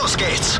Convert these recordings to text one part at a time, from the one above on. those gates!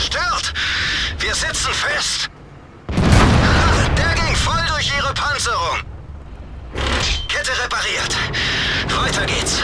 zerstört! Wir sitzen fest! Der ging voll durch ihre Panzerung! Kette repariert! Weiter geht's!